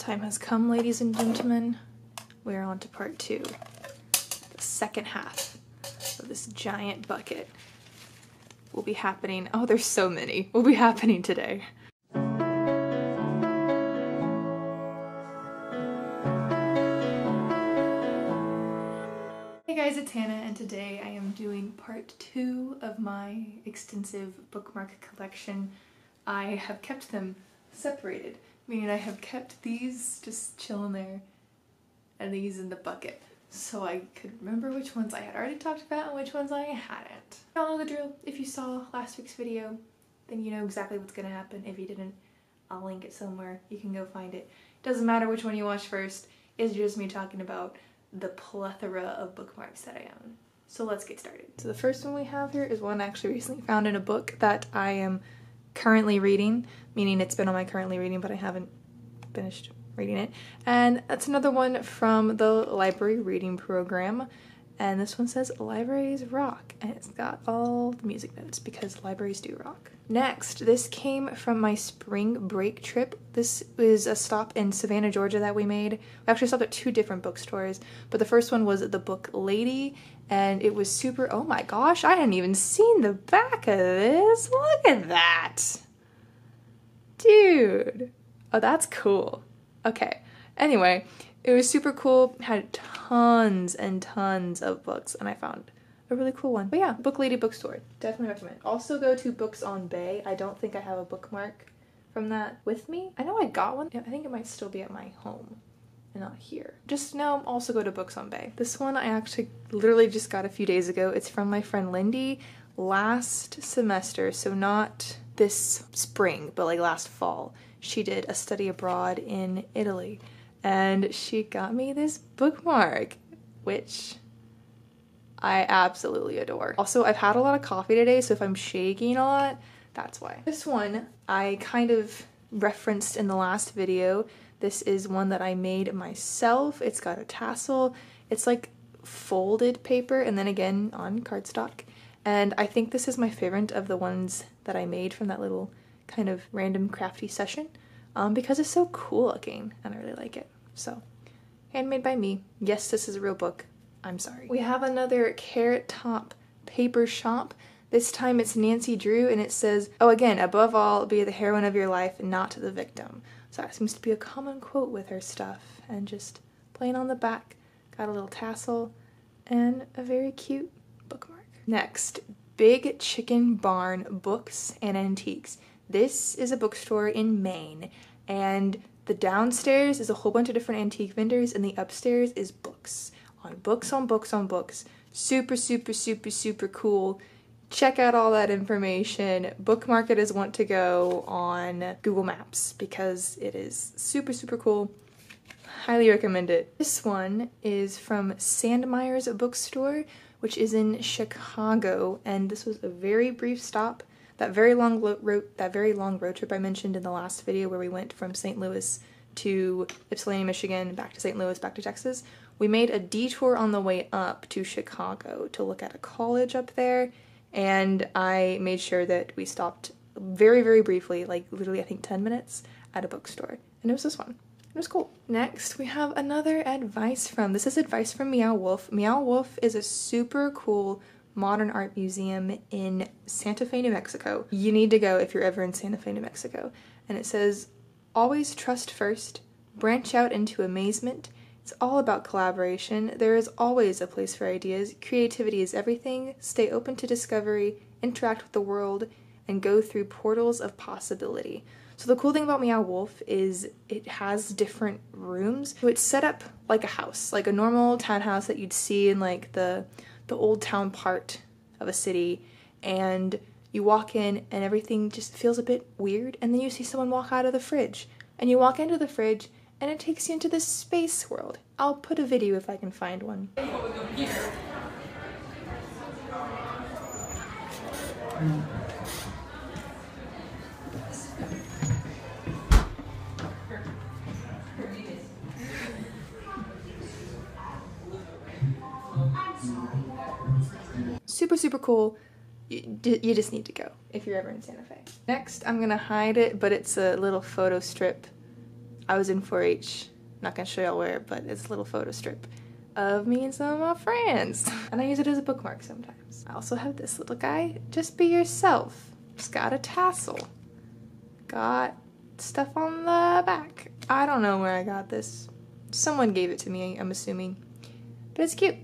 time has come, ladies and gentlemen. We're on to part two, the second half of this giant bucket. Will be happening. Oh, there's so many. Will be happening today. Hey guys, it's Hannah, and today I am doing part two of my extensive bookmark collection. I have kept them separated, meaning I have kept these just chilling there and these in the bucket, so I could remember which ones I had already talked about and which ones I hadn't. Y'all know the drill. If you saw last week's video, then you know exactly what's gonna happen. If you didn't, I'll link it somewhere. You can go find it. Doesn't matter which one you watch first, it's just me talking about the plethora of bookmarks that I own. So let's get started. So the first one we have here is one I actually recently found in a book that I am currently reading, meaning it's been on my currently reading, but I haven't finished reading it. And that's another one from the library reading program, and this one says Libraries Rock, and it's got all the music notes because libraries do rock. Next, this came from my spring break trip. This is a stop in Savannah, Georgia that we made. We actually stopped at two different bookstores, but the first one was The Book Lady, and it was super, oh my gosh, I hadn't even seen the back of this. Look at that. Dude. Oh, that's cool. Okay, anyway, it was super cool, had tons and tons of books, and I found a really cool one. But yeah, Book Lady Bookstore, definitely recommend. Also go to Books on Bay. I don't think I have a bookmark from that with me. I know I got one. I think it might still be at my home and not here. Just know, also go to Books on Bay. This one I actually literally just got a few days ago. It's from my friend Lindy last semester, so not this spring, but like last fall. She did a study abroad in Italy, and she got me this bookmark, which I absolutely adore. Also, I've had a lot of coffee today, so if I'm shaking a lot, that's why. This one I kind of referenced in the last video. This is one that I made myself. It's got a tassel. It's like folded paper, and then again on cardstock. And I think this is my favorite of the ones that I made from that little kind of random crafty session, because it's so cool looking and I really like it. So, handmade by me. Yes, this is a real book. I'm sorry. We have another Carrot Top Paper Shop. This time it's Nancy Drew, and it says, oh, again, above all, be the heroine of your life, not the victim. So that seems to be a common quote with her stuff, and just plain on the back, got a little tassel, and a very cute bookmark. Next, Big Chicken Barn Books and Antiques. This is a bookstore in Maine, and the downstairs is a whole bunch of different antique vendors, and the upstairs is books on books on books on books. Super, super, super, super cool. Check out all that information. Bookmark it as want to go on Google Maps because it is super, super cool. Highly recommend it. This one is from Sandmeyer's Bookstore, which is in Chicago, and this was a very brief stop. That very long road trip I mentioned in the last video where we went from St. Louis to Ypsilanti, Michigan, back to St. Louis, back to Texas, we made a detour on the way up to Chicago to look at a college up there, and I made sure that we stopped very, very briefly, like literally I think 10 minutes, at a bookstore, and it was this one. It was cool. Next, we have another advice from, this is advice from Meow Wolf. Meow Wolf is a super cool modern art museum in Santa Fe, New Mexico. You need to go if you're ever in Santa Fe, New Mexico. And it says, always trust first, branch out into amazement. It's all about collaboration. There is always a place for ideas. Creativity is everything. Stay open to discovery, interact with the world, and go through portals of possibility. So the cool thing about Meow Wolf is it has different rooms. So it's set up like a house, like a normal townhouse that you'd see in like the old town part of a city, and you walk in and everything just feels a bit weird, and then you see someone walk out of the fridge, and you walk into the fridge and it takes you into this space world. I'll put a video if I can find one. Super, super cool. You just need to go if you're ever in Santa Fe. Next, I'm gonna hide it, but it's a little photo strip. I was in 4-H. Not gonna show y'all where, but it's a little photo strip of me and some of my friends. And I use it as a bookmark sometimes. I also have this little guy, Just Be Yourself. It's got a tassel. Got stuff on the back. I don't know where I got this. Someone gave it to me, I'm assuming. But it's cute.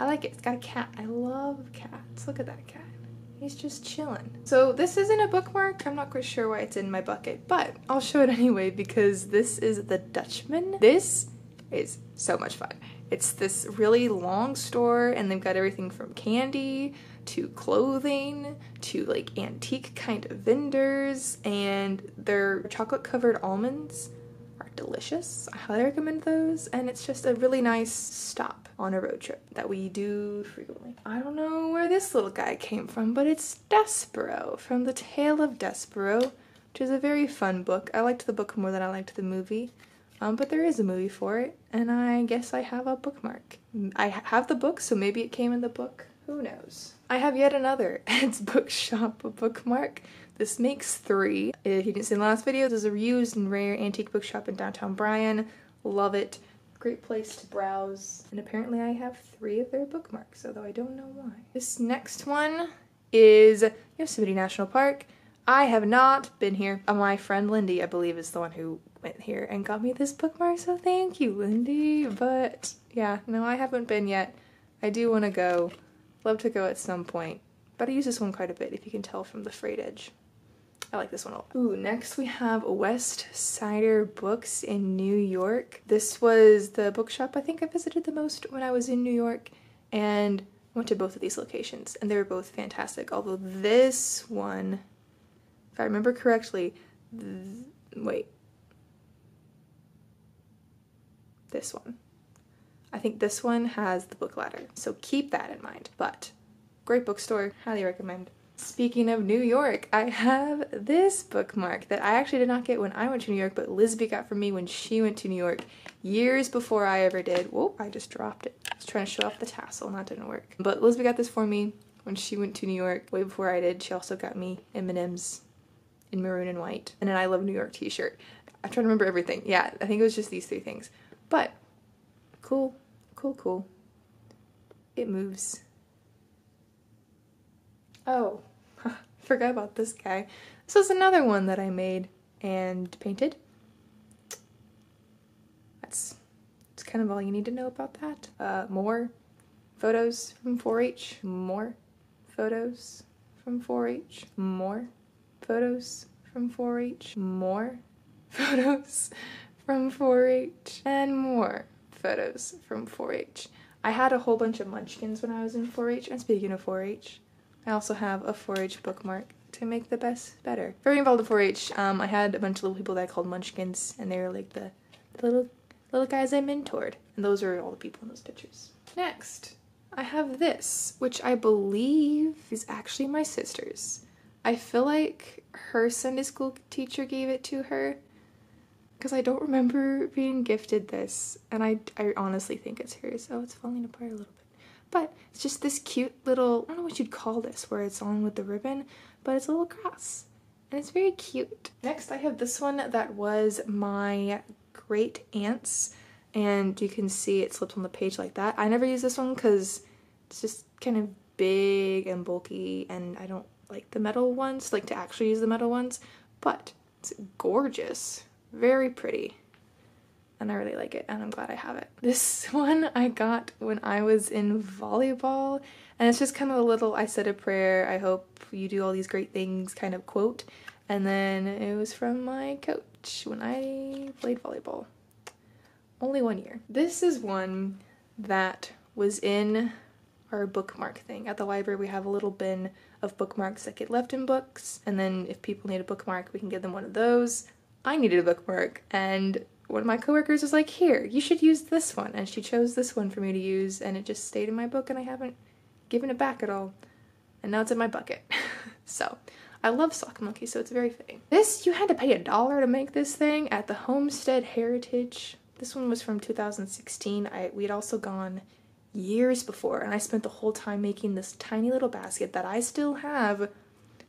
I like it. It's got a cat. I love cats. Look at that cat. He's just chilling. So this isn't a bookmark. I'm not quite sure why it's in my bucket, but I'll show it anyway because this is The Dutchman. This is so much fun. It's this really long store and they've got everything from candy to clothing to like antique kind of vendors, and their chocolate covered almonds are delicious. I highly recommend those, and it's just a really nice stop on a road trip that we do frequently. I don't know where this little guy came from, but it's Despero from The Tale of Despero, which is a very fun book. I liked the book more than I liked the movie. But there is a movie for it, and I guess I have a bookmark. I have the book, so maybe it came in the book. Who knows? I have yet another Ed's Bookshop bookmark. This makes three. If you didn't see the last video, there's a used and rare antique bookshop in downtown Bryan. Love it. Great place to browse. And apparently I have three of their bookmarks, although I don't know why. This next one is Yosemite National Park. I have not been here. My friend Lindy, I believe, is the one who went here and got me this bookmark, so thank you, Lindy. But yeah, no, I haven't been yet. I do want to go. Love to go at some point. But I use this one quite a bit, if you can tell from the frayed edge. I like this one a lot. Ooh, next we have West Sider Books in New York. This was the bookshop I think I visited the most when I was in New York, and went to both of these locations, and they were both fantastic. Although this one, if I remember correctly, this one. I think this one has the book ladder, so keep that in mind. But great bookstore, highly recommend. Speaking of New York, I have this bookmark that I actually did not get when I went to New York, but Lisby got from me when she went to New York years before I ever did. Whoa, I just dropped it. I was trying to show off the tassel and that didn't work. But Lisby got this for me when she went to New York way before I did. She also got me M&Ms in maroon and white and an I Love New York t-shirt. I'm trying to remember everything. Yeah, I think it was just these three things. But cool, cool, cool. It moves. Oh, forgot about this guy. This is another one that I made and painted. That's kind of all you need to know about that. More photos from 4-H. More photos from 4-H. More photos from 4-H. More photos from 4-H. And more photos from 4-H. I had a whole bunch of munchkins when I was in 4-H, and speaking of 4-H, I also have a 4-H bookmark to make the best better. Very involved in 4-H. I had a bunch of little people that I called munchkins, and they were like the little guys I mentored, and those are all the people in those pictures. Next, I have this, which I believe is actually my sister's. I feel like her Sunday school teacher gave it to her, because I don't remember being gifted this, and I honestly think it's hers. Oh, it's falling apart a little bit. But it's just this cute little, I don't know what you'd call this, where it's on with the ribbon, but it's a little cross, and it's very cute. Next I have this one that was my great aunt's, and you can see it slipped on the page like that. I never use this one because it's just kind of big and bulky, and I don't like the metal ones, like to actually use the metal ones, but it's gorgeous, very pretty. And I really like it, and I'm glad I have it. This one I got when I was in volleyball, and it's just kind of a little, I said a prayer, I hope you do all these great things kind of quote, and then it was from my coach when I played volleyball. Only one year. This is one that was in our bookmark thing. At the library we have a little bin of bookmarks that get left in books, and then if people need a bookmark we can give them one of those. I needed a bookmark, and one of my coworkers was like, here, you should use this one, and she chose this one for me to use, and it just stayed in my book, and I haven't given it back at all, and now it's in my bucket. So, I love sock monkeys, so it's very fitting. This, you had to pay $1 to make this thing at the Homestead Heritage. This one was from 2016. We'd also gone years before, and I spent the whole time making this tiny little basket that I still have,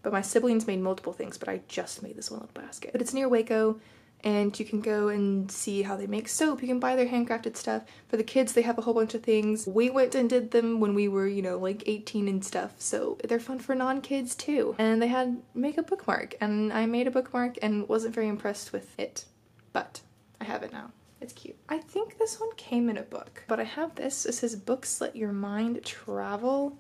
but my siblings made multiple things, but I just made this one little basket. But it's near Waco, and you can go and see how they make soap. You can buy their handcrafted stuff. For the kids, they have a whole bunch of things. We went and did them when we were, you know, like 18 and stuff, so they're fun for non-kids too. And they had make a bookmark, and I made a bookmark and wasn't very impressed with it, but I have it now. It's cute. I think this one came in a book, but I have this. It says Books Let Your Mind Travel,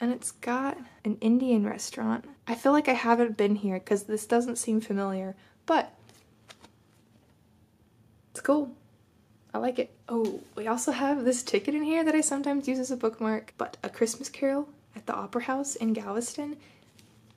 and it's got an Indian restaurant. I feel like I haven't been here because this doesn't seem familiar, but it's cool. I like it. Oh, we also have this ticket in here that I sometimes use as a bookmark, but A Christmas Carol at the Opera House in Galveston.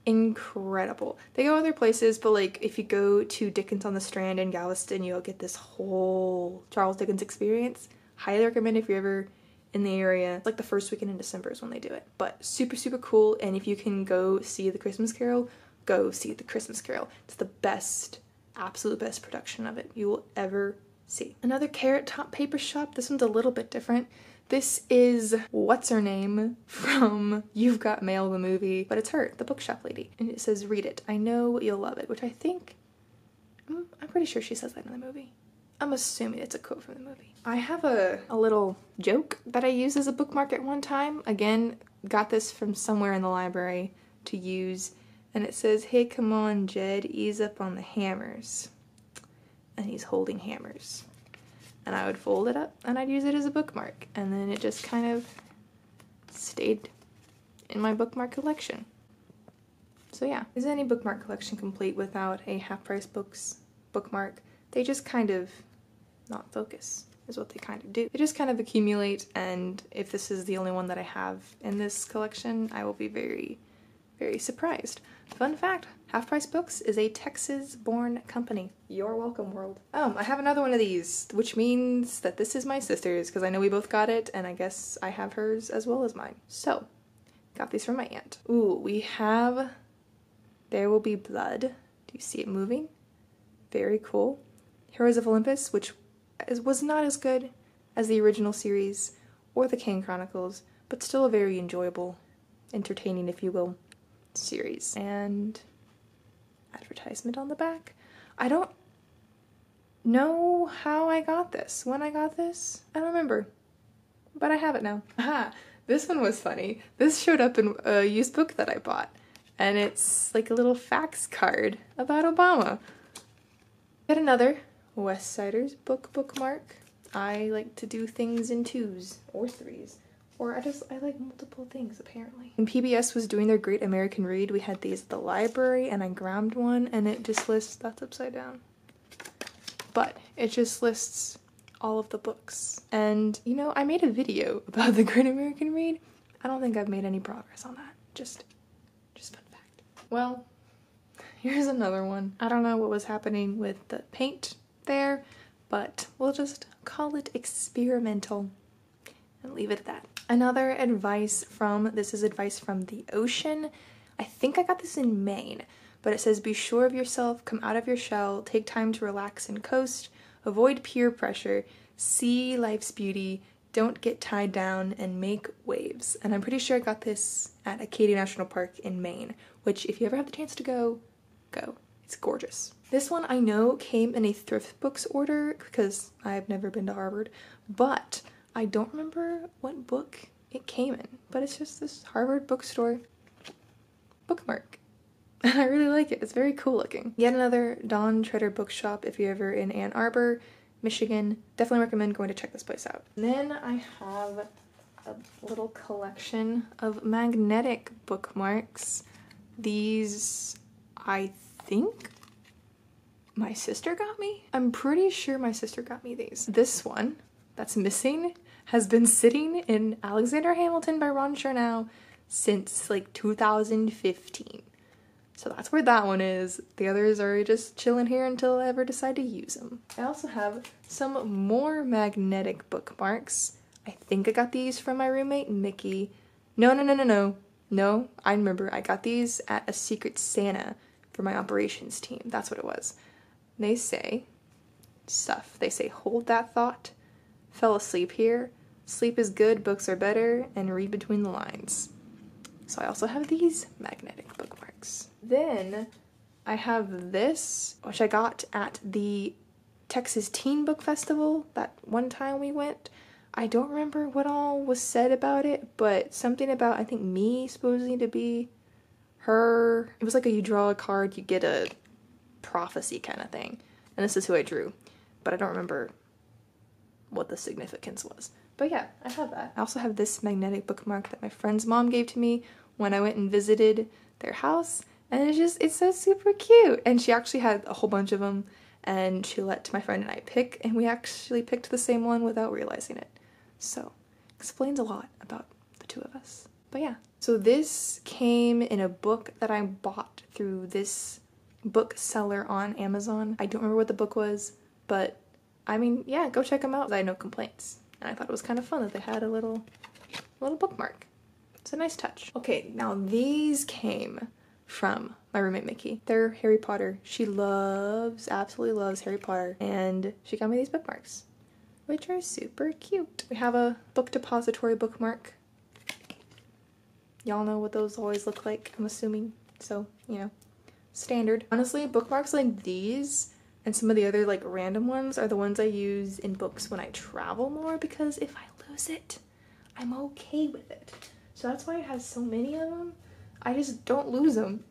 Incredible. They go other places, but like if you go to Dickens on the Strand in Galveston, you'll get this whole Charles Dickens experience. Highly recommend if you're ever in the area. It's like the first weekend in December is when they do it, but super, super cool. And if you can go see The Christmas Carol, go see The Christmas Carol. It's the best, absolute best production of it you will ever see. Another Carrot Top Paper Shop. This one's a little bit different. This is what's-her-name from You've Got Mail, the movie, but it's her, the bookshop lady. And it says, read it. I know you'll love it, which I think, I'm pretty sure she says that in the movie. I'm assuming it's a quote from the movie. I have a little joke that I used as a bookmark at one time. Again, got this from somewhere in the library to use. And it says, hey, come on, Jed, ease up on the hammers. And he's holding hammers. And I would fold it up and I'd use it as a bookmark, and then it just kind of stayed in my bookmark collection. So yeah, is any bookmark collection complete without a Half Price Books bookmark? They just kind of not focus, is what they kind of do. They just kind of accumulate, and if this is the only one that I have in this collection, I will be very, very surprised. Fun fact, Half Price Books is a Texas-born company. You're welcome, world. I have another one of these, which means that this is my sister's, because I know we both got it, and I guess I have hers as well as mine. So, got these from my aunt. Ooh, we have There Will Be Blood. Do you see it moving? Very cool. Heroes of Olympus, which was not as good as the original series or the Kane Chronicles, but still a very enjoyable, entertaining, if you will, series. And advertisement on the back. I don't know how I got this, when I got this. I don't remember, but I have it now. Aha! This one was funny. This showed up in a used book that I bought, and it's like a little fax card about Obama. Yet another West Sider's bookmark. I like to do things in twos or threes. Or I like multiple things, apparently. When PBS was doing their Great American Read, we had these at the library, and I grabbed one, and it just lists, that's upside down. But it just lists all of the books. And, you know, I made a video about the Great American Read. I don't think I've made any progress on that. Just fun fact. Well, here's another one. I don't know what was happening with the paint there, but we'll just call it experimental and leave it at that. Another advice from, this is advice from the ocean. I think I got this in Maine, but it says, be sure of yourself, come out of your shell, take time to relax and coast, avoid peer pressure, see life's beauty, don't get tied down, and make waves. And I'm pretty sure I got this at Acadia National Park in Maine, which if you ever have the chance to go, go. It's gorgeous. This one I know came in a thrift books order because I've never been to Harvard, but I don't remember what book it came in, but it's just this Harvard Bookstore bookmark. And I really like it. It's very cool looking. Yet another Dawn Treader Bookshop if you're ever in Ann Arbor, Michigan. Definitely recommend going to check this place out. And then I have a little collection of magnetic bookmarks. These, I think, my sister got me? I'm pretty sure my sister got me these. This one that's missing has been sitting in Alexander Hamilton by Ron Chernow since like 2015. So that's where that one is. The others are just chilling here until I ever decide to use them. I also have some more magnetic bookmarks. I think I got these from my roommate, Mickey. No, I remember. I got these at a Secret Santa for my operations team. That's what it was. They say stuff. They say, hold that thought. Fell asleep here, sleep is good, books are better, and read between the lines. So I also have these magnetic bookmarks. Then I I have this, which I got at the Texas Teen Book Festival that one time we went. I don't remember what all was said about it, but something about, I think, me supposing to be her. It was like a you draw a card, you get a prophecy kind of thing. And this is who I drew, but I don't remember what the significance was. But yeah, I have that. I also have this magnetic bookmark that my friend's mom gave to me when I went and visited their house. And it's just, it's so super cute. And she actually had a whole bunch of them, and she let my friend and I pick, and we actually picked the same one without realizing it. So, explains a lot about the two of us. But yeah, so this came in a book that I bought through this bookseller on Amazon. I don't remember what the book was, but I mean, yeah, go check them out. I had no complaints, and I thought it was kind of fun that they had a little bookmark. It's a nice touch. Okay, now these came from my roommate Mickey. They're Harry Potter. She loves, absolutely loves Harry Potter, and she got me these bookmarks, which are super cute. We have a book depository bookmark. Y'all know what those always look like, I'm assuming, so, you know, standard. Honestly, bookmarks like these and some of the other like random ones are the ones I use in books when I travel more, because if I lose it, I'm okay with it. So that's why I have so many of them. I just don't lose them,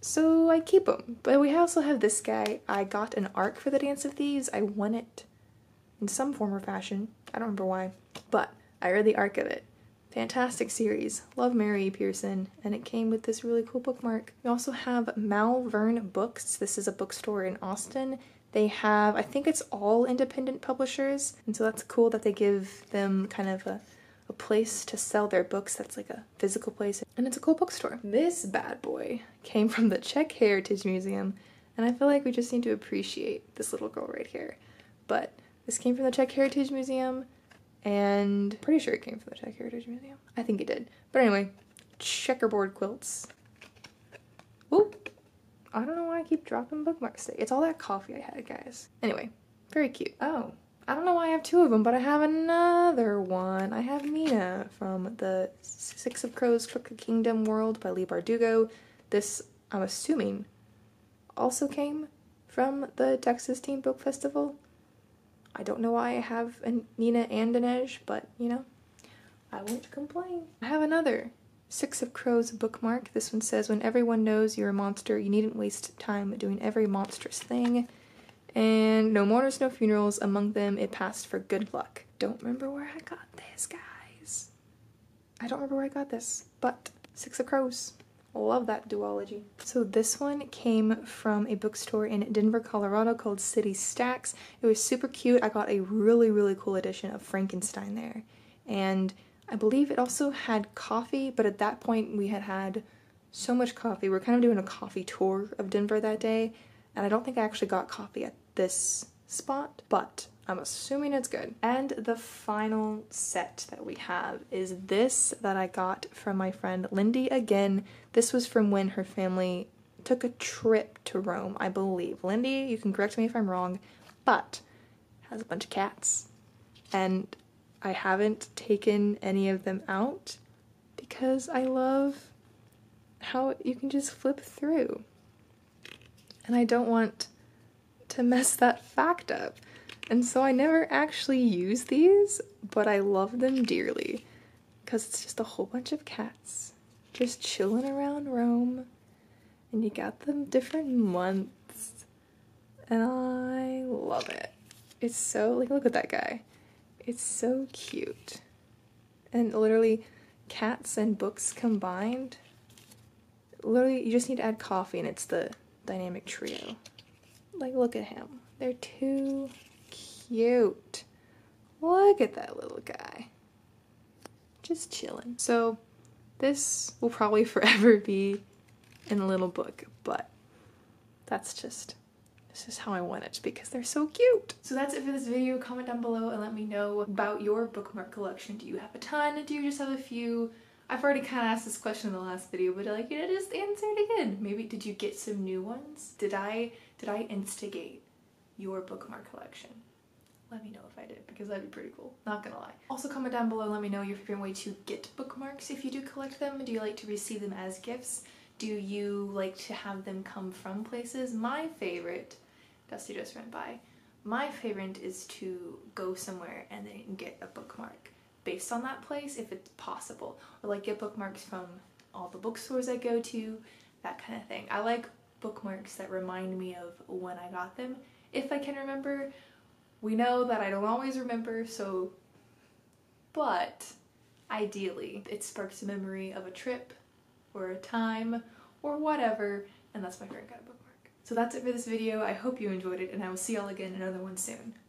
so I keep them. But we also have this guy. I got an ARC for The Dance of Thieves. I won it in some form or fashion. I don't remember why, but I read the ARC of it. Fantastic series. Love Mary Pearson, and it came with this really cool bookmark. We also have Malvern Books. This is a bookstore in Austin. They have, I think it's all independent publishers, and so that's cool that they give them kind of a place to sell their books that's like a physical place, and it's a cool bookstore. This bad boy came from the Czech Heritage Museum, and I feel like we just need to appreciate this little girl right here. But this came from the Czech Heritage Museum, and I'm pretty sure it came from the Czech Heritage Museum. I think it did. But anyway, checkerboard quilts. Whoop! I don't know why I keep dropping bookmarks today. It's all that coffee I had, guys. Anyway, very cute. Oh. I don't know why I have two of them, but I have another one. I have Mina from the Six of Crows, Crooked Kingdom World by Leigh Bardugo. This, I'm assuming, also came from the Texas Teen Book Festival. I don't know why I have a Nina and an Edge, but, you know, I won't complain. I have another Six of Crows bookmark. This one says, when everyone knows you're a monster, you needn't waste time doing every monstrous thing. And no mourners, no funerals, among them it passed for good luck. Don't remember where I got this, guys. I don't remember where I got this, but Six of Crows. Love that duology. So this one came from a bookstore in Denver, Colorado called City Stacks. It was super cute. I got a really, really cool edition of Frankenstein there. And I believe it also had coffee, but at that point we had had so much coffee. We were kind of doing a coffee tour of Denver that day, and I don't think I actually got coffee at this spot, but I'm assuming it's good. And the final set that we have is this that I got from my friend Lindy again. This was from when her family took a trip to Rome, I believe. Lindy, you can correct me if I'm wrong, but it has a bunch of cats, and I haven't taken any of them out because I love how you can just flip through, and I don't want to mess that fact up. And so I never actually use these, but I love them dearly because it's just a whole bunch of cats just chilling around Rome, and you got them different months, and I love it. It's so, like, look at that guy. It's so cute. And literally cats and books combined, literally you just need to add coffee and it's the dynamic trio. Like, look at him. They're too cute. Look at that little guy. Just chilling. So this will probably forever be in a little book, but that's just, this is how I want it because they're so cute. So that's it for this video. Comment down below and let me know about your bookmark collection. Do you have a ton? Do you just have a few? I've already kind of asked this question in the last video, but like, you know, just answer it again. Maybe did you get some new ones? Did I instigate your bookmark collection? Let me know if I did, because that'd be pretty cool, not gonna lie. Also comment down below, let me know your favorite way to get bookmarks if you do collect them. Do you like to receive them as gifts? Do you like to have them come from places? My favorite, Dusty just went by, my favorite is to go somewhere and then get a bookmark based on that place if it's possible. Or like get bookmarks from all the bookstores I go to, that kind of thing. I like bookmarks that remind me of when I got them, if I can remember. We know that I don't always remember, so, but ideally it sparks a memory of a trip or a time or whatever, and that's my favorite kind of bookmark. So that's it for this video. I hope you enjoyed it, and I will see y'all again in another one soon.